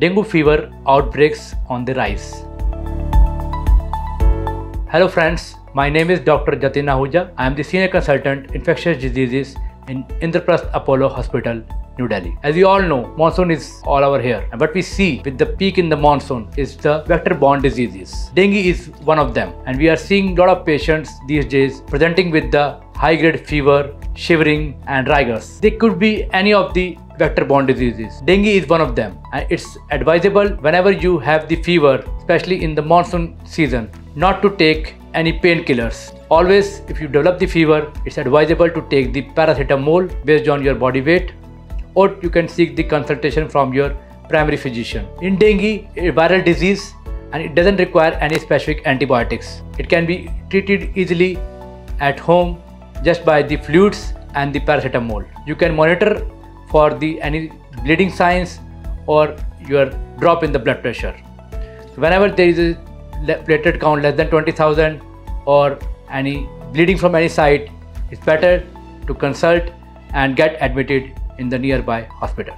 Dengue fever outbreaks on the rise. Hello friends, my name is Dr. Jatin Ahuja. I am the Senior Consultant, Infectious Diseases in Indraprastha Apollo Hospital, New Delhi. As you all know, monsoon is all over here. And what we see with the peak in the monsoon is the vector-borne diseases. Dengue is one of them. And we are seeing a lot of patients these days presenting with the high-grade fever, shivering and rigors. They could be any of the vector-borne diseases. Dengue is one of them. And it's advisable whenever you have the fever, especially in the monsoon season, not to take any painkillers. Always, if you develop the fever, it's advisable to take the paracetamol based on your body weight, or you can seek the consultation from your primary physician. In dengue, a viral disease, and it doesn't require any specific antibiotics. It can be treated easily at home just by the fluids and the paracetamol. You can monitor for any bleeding signs or your drop in the blood pressure. So whenever there is a platelet count less than 20,000 or any bleeding from any site, it's better to consult and get admitted in the nearby hospital.